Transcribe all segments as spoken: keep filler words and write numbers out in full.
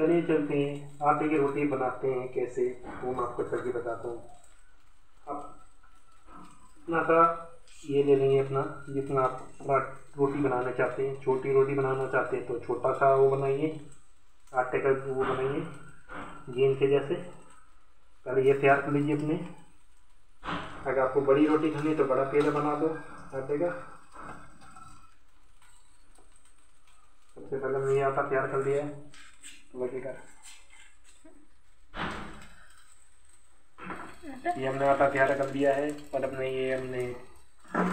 चलिए चलते हैं आटे की रोटी बनाते हैं कैसे, वो मैं आपको करके बताता हूँ। आप इतना सा ये ले लेंगे अपना, जितना आप रोटी बनाना चाहते हैं। छोटी रोटी बनाना चाहते हैं तो छोटा सा वो बनाइए, आटे का वो बनाइए गेंद के जैसे। पहले ये तैयार कर लीजिए अपने। अगर आपको बड़ी रोटी खानी है तो बड़ा पेड़ा बना दो आटे का। सबसे पहले मैंने ये आटा तैयार कर लिया है। ये हमने आटा तैयार कर दिया है और अपने ये हमने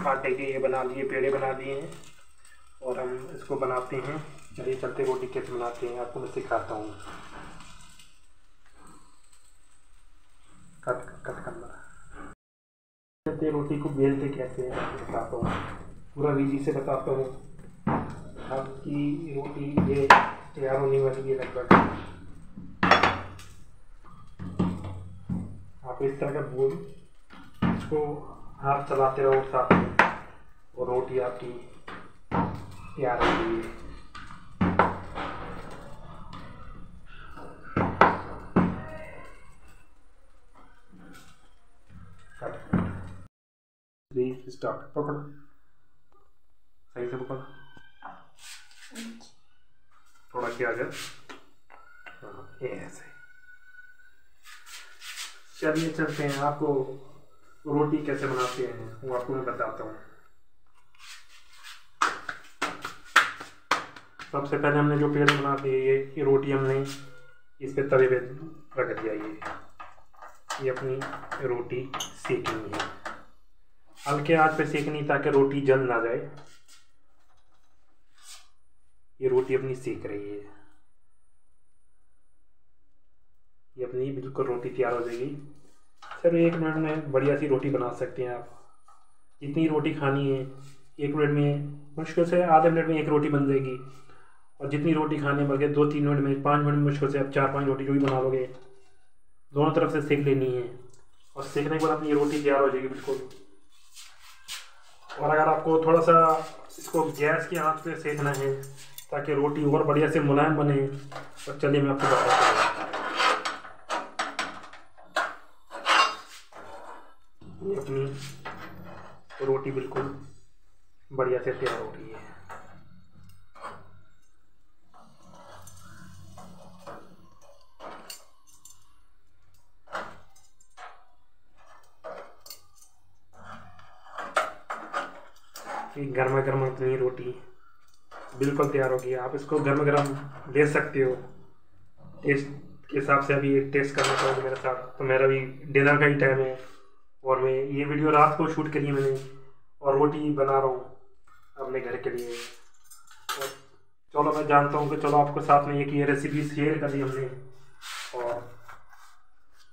आटे के ये बना लिए, पेड़े बना दिए हैं और हम इसको बनाते हैं। चलिए चलते रोटी कैसे बनाते हैं आपको मैं सिखाता हूँ। कट कट करना चलते रोटी को बेलते कैसे हैं बताता हूँ, पूरा विधि से बताता हूँ। आपकी रोटी ये तैयार होने वाली है लगभग। आप इस तरह का गोल इसको हाथ चलाते रहो साथ में और रोटी आपकी तैयार हो गई है। कट स्टार्ट, पकड़ो सही से, पकड़ो थोड़ा क्या गया। हाँ ऐसे चलिए चलते हैं आपको रोटी कैसे बनाते हैं वो आपको मैं बताता हूँ। सबसे पहले हमने जो पेड़ बना दिए ये, ये रोटी हमने इस पे तवे पे रख दिया। ये ये अपनी रोटी सेकनी है, हल्के आंच पे सेकनी ताकि रोटी जल ना जाए। ये रोटी अपनी सेक रही है, ये अपनी बिल्कुल रोटी तैयार हो जाएगी। सर एक मिनट में बढ़िया सी रोटी बना सकते हैं आप। जितनी रोटी खानी है एक मिनट में, मुश्किल से आधे मिनट में एक रोटी बन जाएगी। और जितनी रोटी खानी है बल्कि दो तीन मिनट में, पाँच मिनट में मुश्किल से आप चार पाँच रोटी जो भी बना लोगे। दोनों तरफ से सेक लेनी है और सेकने के बाद अपनी रोटी तैयार हो जाएगी बिल्कुल। और अगर आपको थोड़ा सा इसको गैस के हाथ पे सेकना है ताकि रोटी और बढ़िया से मुलायम बने। और चलिए मैं आपको बताता हूँ। ये अपनी रोटी बिल्कुल बढ़िया से तैयार हो रही है। गर्मा गर्म अपनी रोटी बिल्कुल तैयार होगी। आप इसको गर्म गर्म ले सकते हो, टेस्ट के हिसाब से। अभी टेस्ट करना चाहोगे मेरे साथ तो मेरा भी डिनर का ही टाइम है और मैं ये वीडियो रात को शूट करी मैंने और रोटी बना रहा हूँ अपने घर के लिए। और चलो मैं जानता हूँ कि चलो आपको साथ में एक ये रेसिपी शेयर कर दी हमने और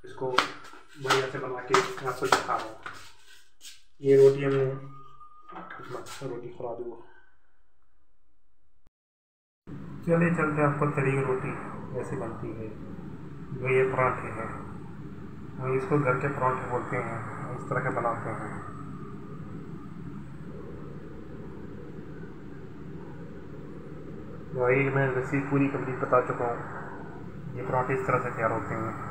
इसको बढ़िया से बना के आपको दिखा रहा हूँ। ये रोटी हमने रोटी खराब हुआ। चले चलते आपको तली हुई रोटी ऐसे बनती है। जो ये पराठे हैं हम इसको घर के पराठे बोलते हैं, इस तरह के बनाते हैं। वही मैं रेसिपी पूरी कंप्लीट बता चुका हूँ। ये पराठे इस तरह से तैयार होते हैं।